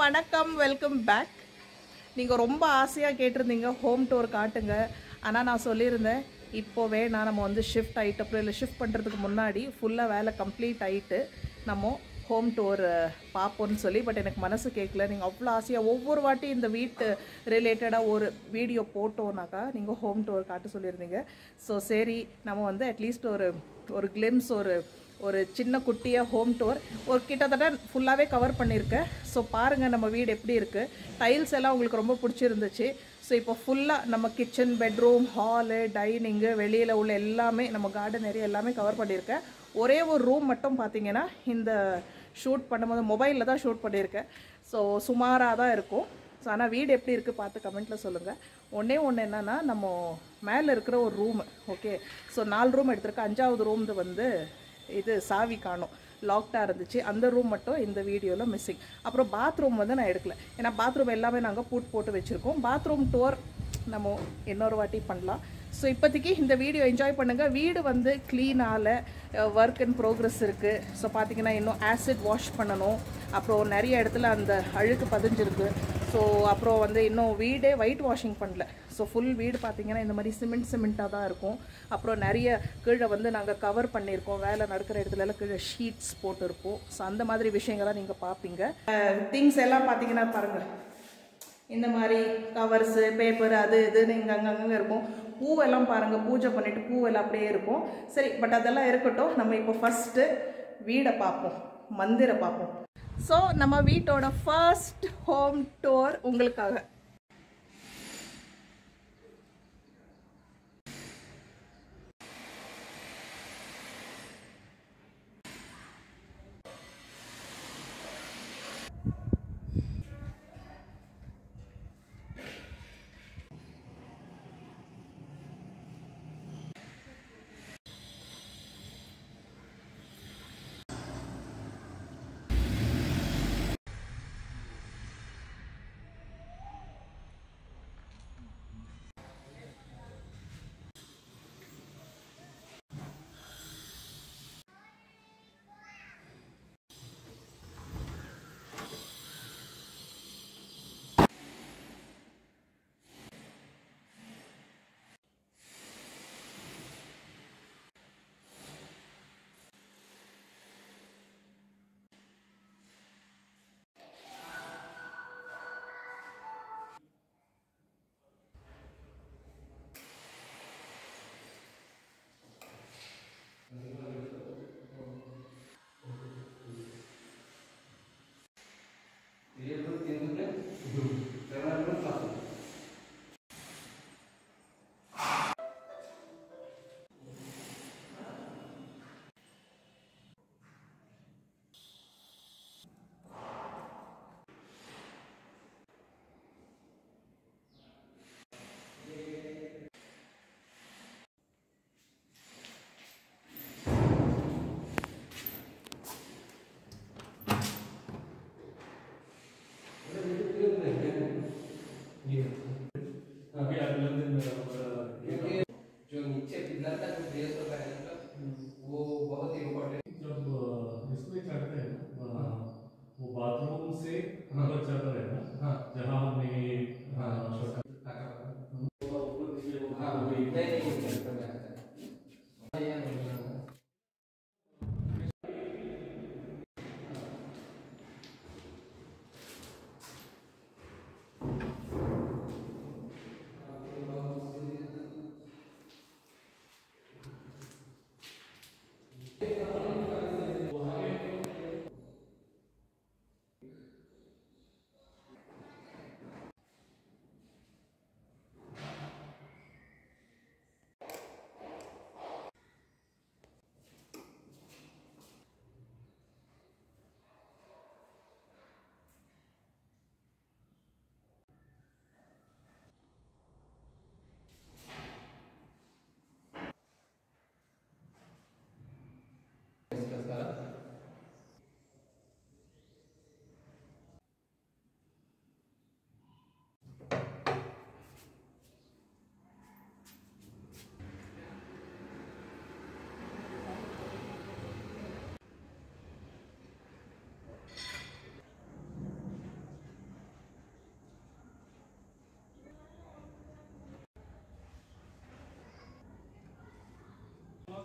வணக்கம் welcome back. நீங்கள் ரொம்ப ஆசையாக கேட்டிருந்தீங்க ஹோம் டூர் காட்டுங்க. ஆனால் நான் சொல்லியிருந்தேன் இப்போவே நான் நம்ம வந்து ஷிஃப்ட் ஆகிட்டு அப்புறம் இல்லை ஷிஃப்ட் பண்ணுறதுக்கு முன்னாடி ஃபுல்லாக வேலை கம்ப்ளீட் ஆகிட்டு நம்ம ஹோம் டூர் பார்ப்போன்னு சொல்லி. பட் எனக்கு மனசு கேட்கல. நீங்கள் அவ்வளோ ஆசையாக ஒவ்வொரு வாட்டி இந்த வீட்டு ரிலேட்டடாக ஒரு வீடியோ போட்டோன்னாக்கா நீங்கள் ஹோம் டூர் காட்ட சொல்லியிருந்தீங்க. ஸோ சரி நம்ம வந்து அட்லீஸ்ட் ஒரு கிளிம்ஸ் ஒரு சின்ன குட்டியாக ஹோம் டூர் ஒரு கிட்டத்தட்ட ஃபுல்லாகவே கவர் பண்ணியிருக்கேன். ஸோ பாருங்கள் நம்ம வீடு எப்படி இருக்குது. டைல்ஸ் எல்லாம் உங்களுக்கு ரொம்ப பிடிச்சிருந்துச்சு. ஸோ இப்போ ஃபுல்லாக நம்ம கிச்சன், பெட்ரூம், ஹாலு, டைனிங்கு, வெளியில் உள்ள எல்லாமே, நம்ம கார்டன் ஏரியா எல்லாமே கவர் பண்ணியிருக்கேன். ஒரே ஒரு ரூம் மட்டும் பார்த்திங்கன்னா இந்த ஷூட் பண்ணும்போது மொபைலில் தான் ஷூட் பண்ணியிருக்கேன். ஸோ சுமாராக தான் இருக்கும். ஸோ ஆனால் வீடு எப்படி இருக்குது பார்த்து கமெண்ட்டில் சொல்லுங்கள். ஒன்று என்னென்னா நம்ம மேலே இருக்கிற ஒரு ரூம், ஓகே. ஸோ 4 ரூம் எடுத்திருக்கேன். 5ஆவது ரூம்து வந்து இது சாவி காணும், லாக்டாக இருந்துச்சு. அந்த ரூம் மட்டும் இந்த வீடியோவில் மிஸ்ஸிங். அப்புறம் பாத்ரூம் வந்து நான் எடுக்கல, ஏன்னா பாத்ரூம் எல்லாமே நாங்கள் பூட் போட்டு வச்சுருக்கோம். பாத்ரூம் டோர் நம்ம இன்னொரு வாட்டி பண்ணலாம். ஸோ இப்போதைக்கு இந்த வீடியோ என்ஜாய் பண்ணுங்கள். வீடு வந்து க்ளீனால் ஒர்க் அண்ட் ப்ரோக்ரஸ் இருக்குது. ஸோ பார்த்திங்கன்னா இன்னும் ஆசிட் வாஷ் பண்ணணும். அப்புறம் நிறைய இடத்துல அந்த அழுக்கு பதிஞ்சிருக்கு. ஸோ அப்புறம் வந்து இன்னும் வீடே ஒயிட் வாஷிங் பண்ணல. ஸோ ஃபுல் வீடு பார்த்திங்கன்னா இந்த மாதிரி சிமெண்ட்டாக தான் இருக்கும். அப்புறம் நிறைய கீழே வந்து நாங்கள் கவர் பண்ணியிருக்கோம். வேலை நடக்கிற இடத்துலலாம் கீழே ஷீட்ஸ் போட்டிருப்போம். ஸோ அந்த மாதிரி விஷயங்கள்லாம் நீங்கள் பார்ப்பீங்க. திங்ஸ் எல்லாம் பார்த்திங்கன்னா பாருங்கள், இந்த மாதிரி கவர்ஸு, பேப்பர், அது இதுன்னு இங்கே அங்கங்கே இருக்கும். பூவெல்லாம் பாருங்கள், பூஜை பண்ணிவிட்டு பூவெல்லாம் அப்படியே இருக்கும். சரி, பட் அதெல்லாம் இருக்கட்டும். நம்ம இப்போ ஃபஸ்ட்டு வீடை பார்ப்போம், மந்திரை பார்ப்போம். ஸோ நம்ம வீட்டோட ஃபர்ஸ்ட் ஹோம் டூர் உங்களுக்காக.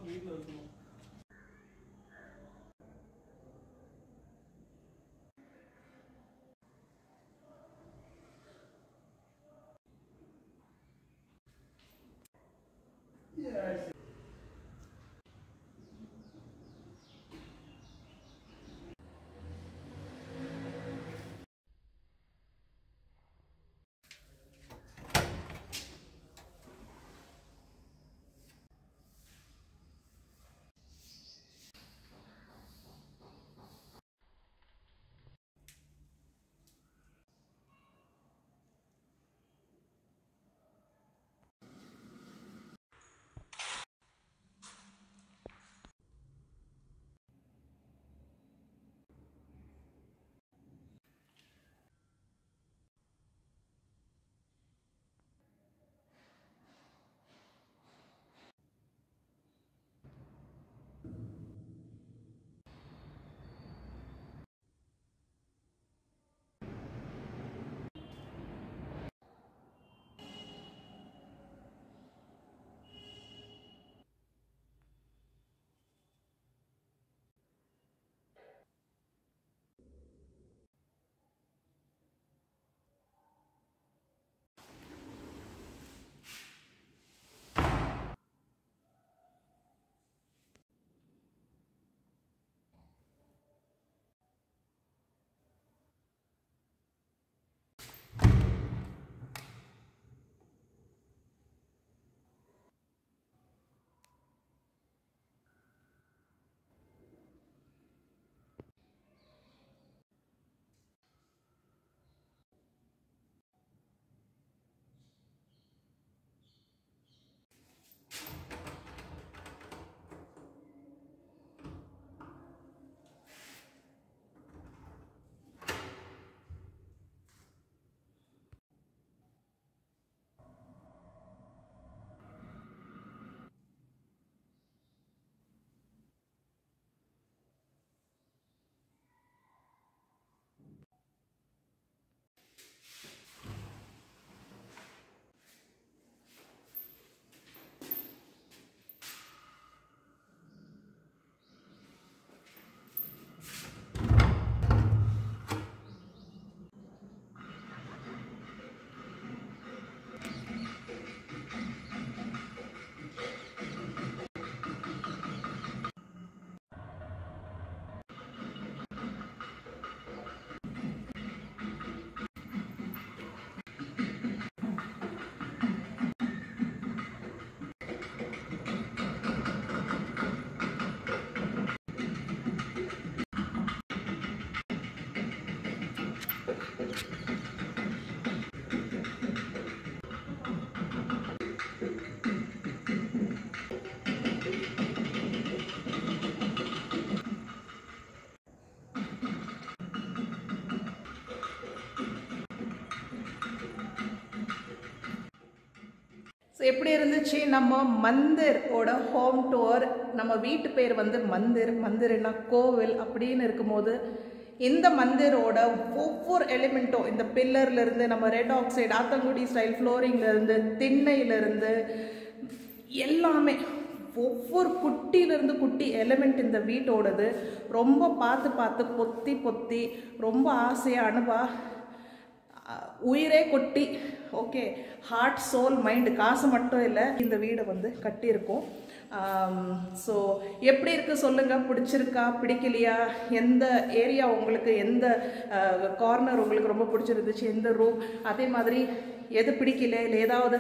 வீட்ல இருக்கணும். Yes. எப்படி இருந்துச்சு நம்ம மந்திர் ஓட ஹோம் டூர்? நம்ம வீட்டு பேர் வந்து மந்திர், மந்திர்னா கோவில் அப்படின்னு இருக்கும்போது இந்த மந்திரோட ஒவ்வொரு எலிமெண்ட்டும், இந்த பில்லர்லேருந்து நம்ம ரெட் ஆக்சைடு ஆத்தங்குடி ஸ்டைல் ஃப்ளோரிங்லேருந்து திண்ணையிலேருந்து எல்லாமே ஒவ்வொரு குட்டியிலேருந்து குட்டி எலிமெண்ட் இந்த வீட்டோடது ரொம்ப பார்த்து பார்த்து பொத்தி பொத்தி ரொம்ப ஆசையாக அனுபா உயிரே கொட்டி ஓகே ஹார்ட் சோல் மைண்டு காசு மட்டும் இல்லை இந்த வீடை வந்து கட்டியிருக்கோம். ஸோ எப்படி இருக்குது சொல்லுங்கள், பிடிச்சிருக்கா பிடிக்கலையா? எந்த ஏரியா உங்களுக்கு, எந்த கார்னர் உங்களுக்கு ரொம்ப பிடிச்சிருந்துச்சு, எந்த ரூம், அதே மாதிரி எது பிடிக்கல, இல்லை ஏதாவது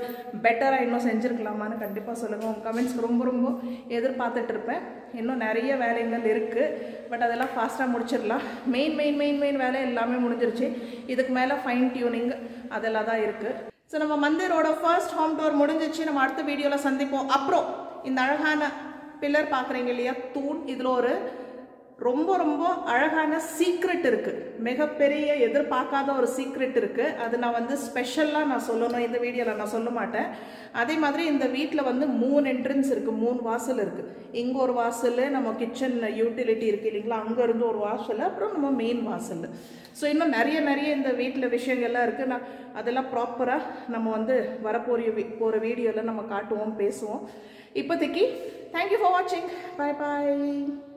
பெட்டராக இன்னும் செஞ்சுருக்கலாமான்னு கண்டிப்பாக சொல்லுங்கள். உங்கள் கமெண்ட்ஸ்க்கு ரொம்ப ரொம்ப எதிர்பார்த்துட்ருப்பேன். இன்னும் நிறைய வேலைகள் இருக்குது, பட் அதெல்லாம் ஃபாஸ்ட்டாக முடிச்சிடலாம். மெயின் வேலை எல்லாமே முடிஞ்சிருச்சு. இதுக்கு மேலே ஃபைன் டியூனிங் அதெல்லாம் தான் இருக்குது. ஸோ நம்ம மந்திரோட ஃபர்ஸ்ட் ஹோம் டூர் முடிஞ்சிச்சு. நம்ம அடுத்த வீடியோவில் சந்திப்போம். அப்புறம் இந்த அழகான பில்லர் பார்க்குறீங்க இல்லையா, தூண், இதில் ஒரு ரொம்ப ரொம்ப அழகான சீக்ரெட் இருக்கு மிகப்பெரிய எதிர்பார்க்காத ஒரு சீக்ரெட் இருக்கு அது நான் வந்து ஸ்பெஷலா நான் சொல்லணும் இந்த வீடியோல நான் சொல்ல மாட்டேன் அதே மாதிரி இந்த வீட்ல வந்து மூணு என்ட்ரன்ஸ் இருக்கு மூணு வாசல் இருக்கு இங்க ஒரு வாசல் நம்ம கிச்சன் யூட்டிலிட்டி இருக்கு இல்லீங்களா அங்க இருந்து ஒரு வாசல் அப்புறம் நம்ம மெயின் வாசல் சோ இன்னும் நிறைய இந்த வீட்ல விஷயங்கள் எல்லாம் இருக்கு நான் அதெல்லாம் ப்ராப்பரா நம்ம வந்து வரப்போற வீடியோல நம்ம காட்டுவோம் பேசுவோம் இப்போதைக்கு thank you for watching bye bye